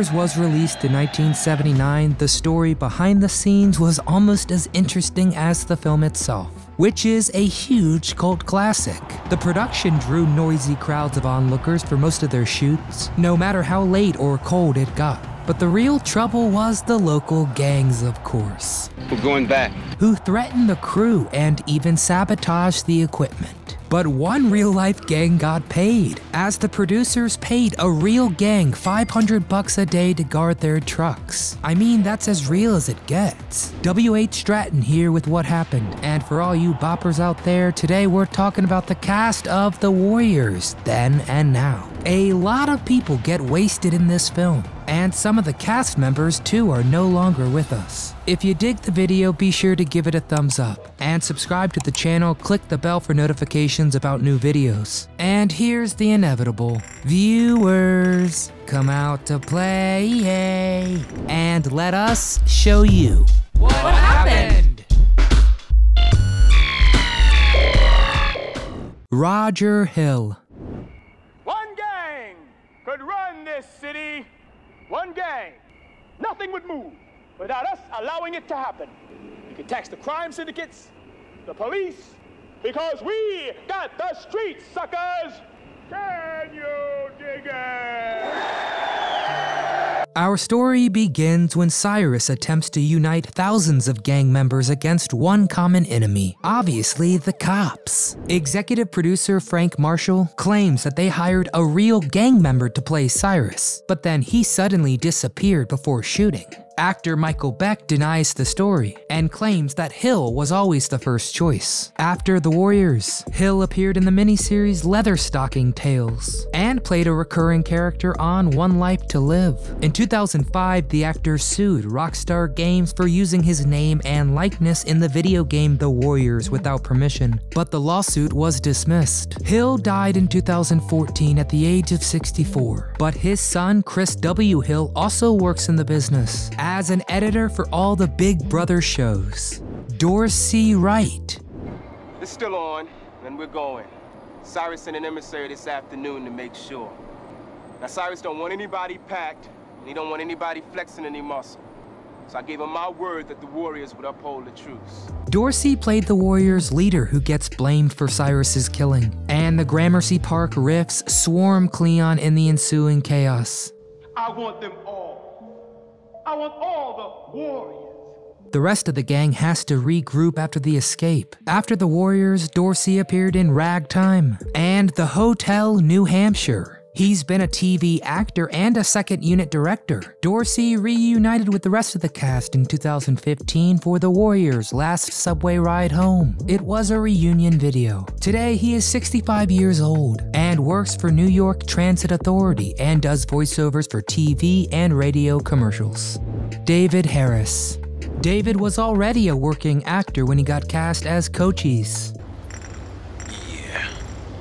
Warriors was released in 1979, the story behind the scenes was almost as interesting as the film itself, which is a huge cult classic. The production drew noisy crowds of onlookers for most of their shoots, no matter how late or cold it got. But the real trouble was the local gangs, of course. We're going back. Who threatened the crew and even sabotaged the equipment. But one real-life gang got paid, as the producers paid a real gang $500 a day to guard their trucks. I mean, that's as real as it gets. W.H. Stratton here with What Happened, and for all you boppers out there, today we're talking about the cast of The Warriors, then and now. A lot of people get wasted in this film, and some of the cast members too are no longer with us. If you dig the video, be sure to give it a thumbs up, and subscribe to the channel, click the bell for notifications about new videos. And here's the inevitable. Viewers, come out to play and let us show you what happened. Roger Hill. One gang could run this city. One gang. Nothing would move without us allowing it to happen. You could tax the crime syndicates, the police, because we got the streets, suckers! Can you dig it? Our story begins when Cyrus attempts to unite thousands of gang members against one common enemy, obviously the cops. Executive producer Frank Marshall claims that they hired a real gang member to play Cyrus, but then he suddenly disappeared before shooting. Actor Michael Beck denies the story and claims that Hill was always the first choice. After The Warriors, Hill appeared in the miniseries Leatherstocking Tales and played a recurring character on One Life to Live. In 2005, the actor sued Rockstar Games for using his name and likeness in the video game The Warriors without permission, but the lawsuit was dismissed. Hill died in 2014 at the age of 64, but his son Chris W. Hill also works in the business as an editor for all the Big Brother shows. Dorsey Wright. It's still on, and we're going. Cyrus sent an emissary this afternoon to make sure. Now, Cyrus don't want anybody packed, and he don't want anybody flexing any muscle. So I gave him my word that the Warriors would uphold the truce. Dorsey played the Warriors' leader who gets blamed for Cyrus's killing, and the Gramercy Park Riffs swarm Cleon in the ensuing chaos. I want them all. I want all the Warriors. The rest of the gang has to regroup after the escape. After the Warriors, Dorsey appeared in Ragtime and The Hotel New Hampshire. He's been a TV actor and a second unit director. Dorsey reunited with the rest of the cast in 2015 for The Warriors' last subway ride home. It was a reunion video. Today, he is 65 years old and works for New York Transit Authority and does voiceovers for TV and radio commercials. David Harris. David was already a working actor when he got cast as Cochise.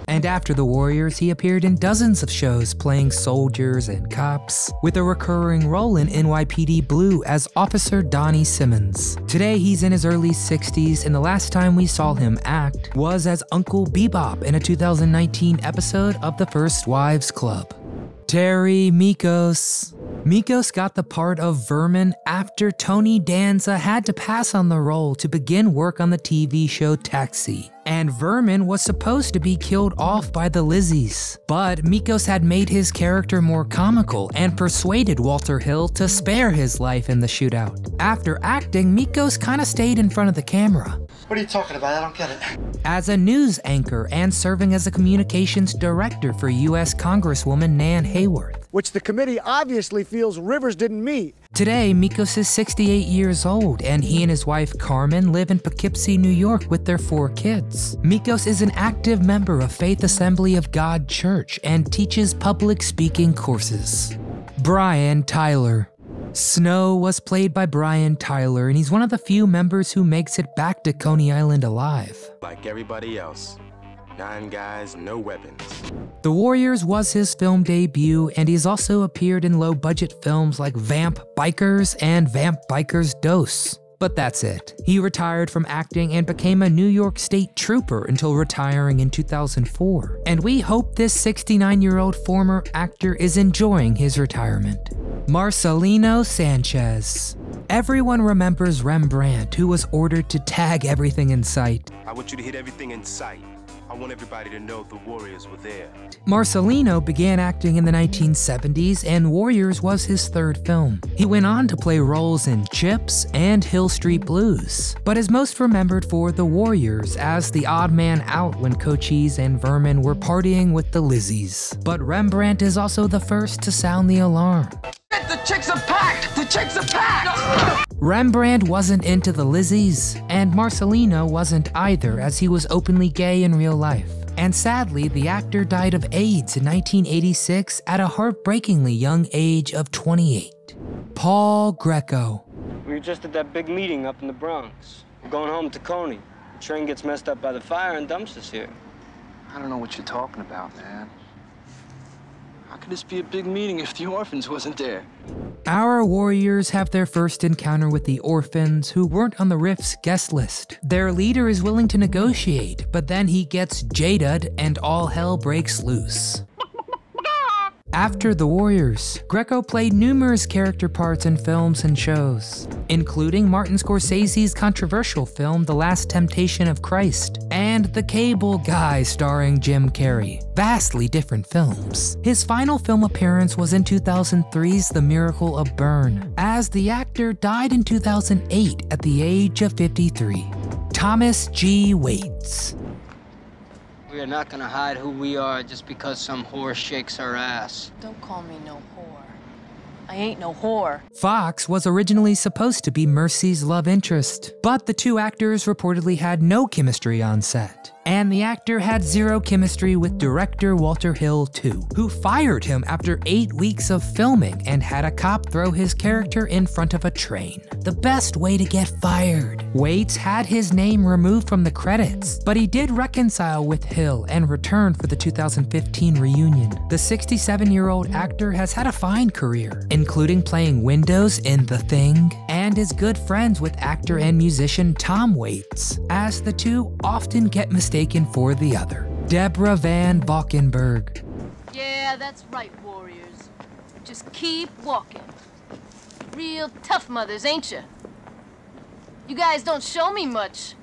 And after The Warriors, he appeared in dozens of shows playing soldiers and cops, with a recurring role in NYPD Blue as Officer Donnie Simmons. Today, he's in his early 60s, and the last time we saw him act was as Uncle Bebop in a 2019 episode of The First Wives Club. Terry Michos. Michos got the part of Vermin after Tony Danza had to pass on the role to begin work on the TV show Taxi. And Vermin was supposed to be killed off by the Lizzie's, but Michos had made his character more comical and persuaded Walter Hill to spare his life in the shootout. After acting, Michos kinda stayed in front of the camera. What are you talking about? I don't get it. As a news anchor and serving as a communications director for U.S. Congresswoman Nan Hayworth, which the committee obviously feels Rivers didn't meet. Today, Michos is 68 years old, and he and his wife Carmen live in Poughkeepsie, New York with their 4 kids. Michos is an active member of Faith Assembly of God Church and teaches public speaking courses. Brian Tyler. Snow was played by Brian Tyler, and he's one of the few members who makes it back to Coney Island alive. Like everybody else, 9 guys, no weapons. The Warriors was his film debut, and he's also appeared in low-budget films like Vamp Bikers and Vamp Bikers Dose. But that's it. He retired from acting and became a New York State Trooper until retiring in 2004. And we hope this 69-year-old former actor is enjoying his retirement. Marcelino Sanchez. Everyone remembers Rembrandt, who was ordered to tag everything in sight. I want you to hit everything in sight. I want everybody to know the Warriors were there. Marcelino began acting in the 1970s, and Warriors was his third film. He went on to play roles in Chips and Hill Street Blues, but is most remembered for The Warriors as the odd man out when Cochise and Vermin were partying with the Lizzie's. But Rembrandt is also the first to sound the alarm. The chicks are packed! The chicks are packed! Rembrandt wasn't into the Lizzie's, and Marcelino wasn't either, as he was openly gay in real life. And sadly, the actor died of AIDS in 1986 at a heartbreakingly young age of 28. Paul Greco. We were just at that big meeting up in the Bronx. We're going home to Coney. The train gets messed up by the fire and dumps us here. I don't know what you're talking about, man. How could this be a big meeting if the Orphans wasn't there? Our Warriors have their first encounter with the Orphans, who weren't on the Riffs' guest list. Their leader is willing to negotiate, but then he gets jaded and all hell breaks loose. After The Warriors, Greco played numerous character parts in films and shows, including Martin Scorsese's controversial film The Last Temptation of Christ and The Cable Guy starring Jim Carrey. Vastly different films. His final film appearance was in 2003's The Miracle of Bern, as the actor died in 2008 at the age of 53. Thomas G. Waits. We are not gonna hide who we are just because some whore shakes her ass. Don't call me no whore. I ain't no whore. Fox was originally supposed to be Mercy's love interest, but the two actors reportedly had no chemistry on set. And the actor had zero chemistry with director Walter Hill, too, who fired him after 8 weeks of filming and had a cop throw his character in front of a train. The best way to get fired. Waits had his name removed from the credits, but he did reconcile with Hill and returned for the 2015 reunion. The 67-year-old actor has had a fine career, including playing Windows in The Thing, and is good friends with actor and musician Tom Waits, as the two often get mistaken for the other. Debra Van Valkenburgh. Yeah, that's right, Warriors. Just keep walking. Real tough mothers, ain't you? You guys don't show me much.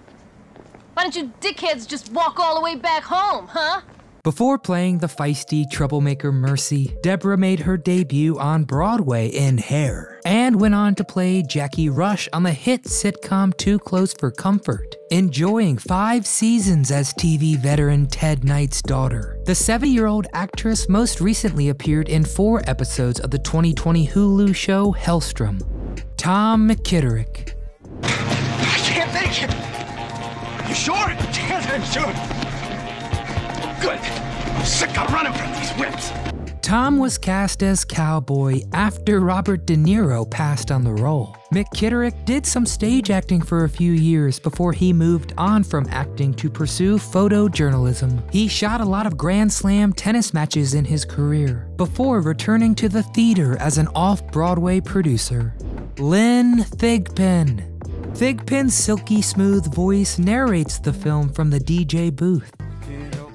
Why don't you dickheads just walk all the way back home, huh? Before playing the feisty troublemaker Mercy, Debra made her debut on Broadway in Hair, and went on to play Jackie Rush on the hit sitcom Too Close for Comfort, enjoying 5 seasons as TV veteran Ted Knight's daughter. The 70-year-old actress most recently appeared in 4 episodes of the 2020 Hulu show Hellstrom. Tom McKitterick. I can't make it! You sure? Yes, I'm sure. Good. I'm sick of running from these whips. Tom was cast as Cowboy after Robert De Niro passed on the role. McKitterick did some stage acting for a few years before he moved on from acting to pursue photojournalism. He shot a lot of Grand Slam tennis matches in his career, before returning to the theater as an off-Broadway producer. Lynn Thigpen. Thigpen's silky smooth voice narrates the film from the DJ booth.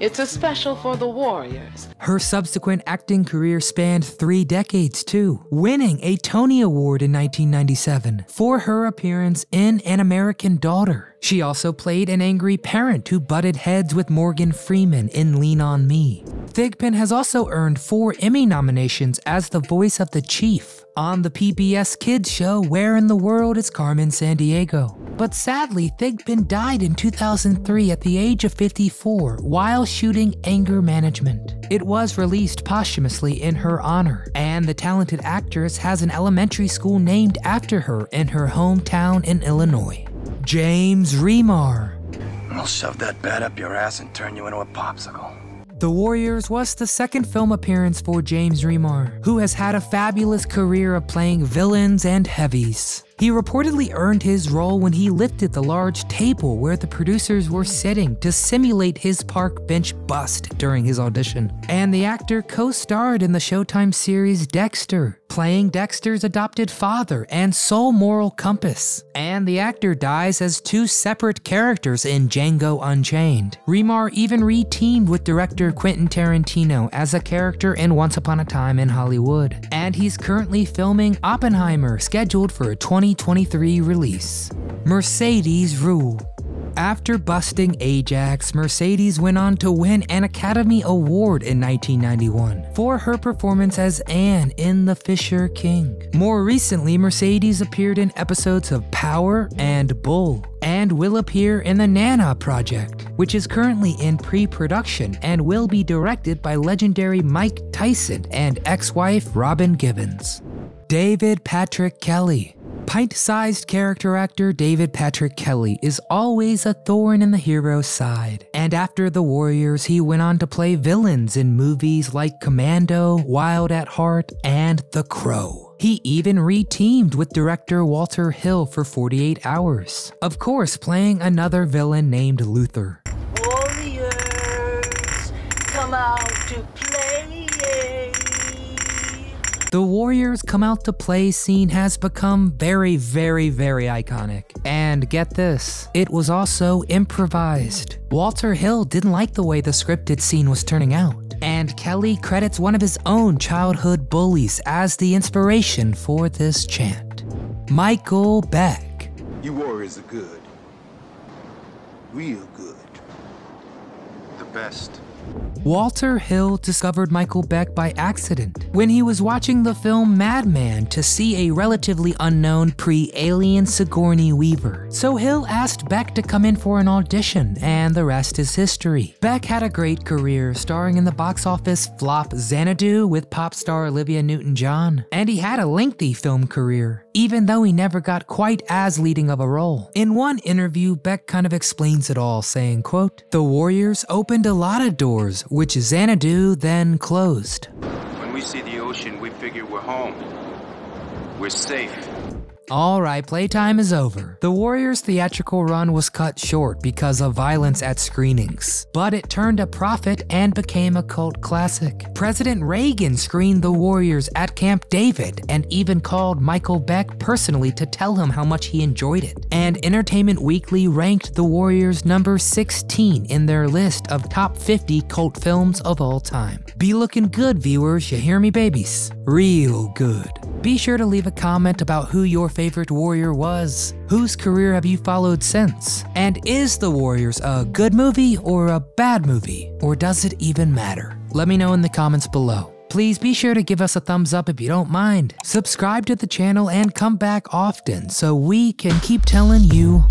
It's a special for the Warriors. Her subsequent acting career spanned 3 decades, too, winning a Tony Award in 1997 for her appearance in An American Daughter. She also played an angry parent who butted heads with Morgan Freeman in Lean On Me. Thigpen has also earned 4 Emmy nominations as the voice of the Chief on the PBS Kids show Where in the World is Carmen Sandiego. But sadly, Thigpen died in 2003 at the age of 54 while shooting Anger Management. It was released posthumously in her honor, and the talented actress has an elementary school named after her in her hometown in Illinois. James Remar. I'll shove that bat up your ass and turn you into a popsicle. The Warriors was the second film appearance for James Remar, who has had a fabulous career of playing villains and heavies. He reportedly earned his role when he lifted the large table where the producers were sitting to simulate his park bench bust during his audition. And the actor co-starred in the Showtime series Dexter, playing Dexter's adopted father and sole moral compass. And the actor dies as two separate characters in Django Unchained. Remar even re-teamed with director Quentin Tarantino as a character in Once Upon a Time in Hollywood. And he's currently filming Oppenheimer, scheduled for a 2023 release. Mercedes Rule. After busting Ajax, Mercedes went on to win an Academy Award in 1991 for her performance as Anne in The Fisher King. More recently, Mercedes appeared in episodes of Power and Bull, and will appear in The Nana Project, which is currently in pre-production and will be directed by legendary Mike Tyson and ex-wife Robin Gibbons. David Patrick Kelly. Pint-sized character actor David Patrick Kelly is always a thorn in the hero's side, and after The Warriors, he went on to play villains in movies like Commando, Wild at Heart, and The Crow. He even re-teamed with director Walter Hill for 48 Hours, of course playing another villain named Luther. Warriors, come out to play. The Warriors Come Out to Play scene has become very iconic. And get this, it was also improvised. Walter Hill didn't like the way the scripted scene was turning out, and Kelly credits one of his own childhood bullies as the inspiration for this chant. Michael Beck. You Warriors are good. Real good. The best. Walter Hill discovered Michael Beck by accident when he was watching the film Madman to see a relatively unknown pre-alien Sigourney Weaver. So Hill asked Beck to come in for an audition, and the rest is history. Beck had a great career, starring in the box office flop Xanadu with pop star Olivia Newton-John, and he had a lengthy film career, even though he never got quite as leading of a role. In one interview, Beck kind of explains it all, saying, quote, "The Warriors opened a lot of doors, which Xanadu then closed. When we see the ocean, we figure we're home. We're safe." Alright, playtime is over. The Warriors' theatrical run was cut short because of violence at screenings, but it turned a profit and became a cult classic. President Reagan screened The Warriors at Camp David and even called Michael Beck personally to tell him how much he enjoyed it. And Entertainment Weekly ranked The Warriors number 16 in their list of top 50 cult films of all time. Be looking good, viewers, you hear me, babies? Real good. Be sure to leave a comment about who your favorite Warrior was. Whose career have you followed since? And is The Warriors a good movie or a bad movie? Or does it even matter? Let me know in the comments below. Please be sure to give us a thumbs up if you don't mind. Subscribe to the channel and come back often so we can keep telling you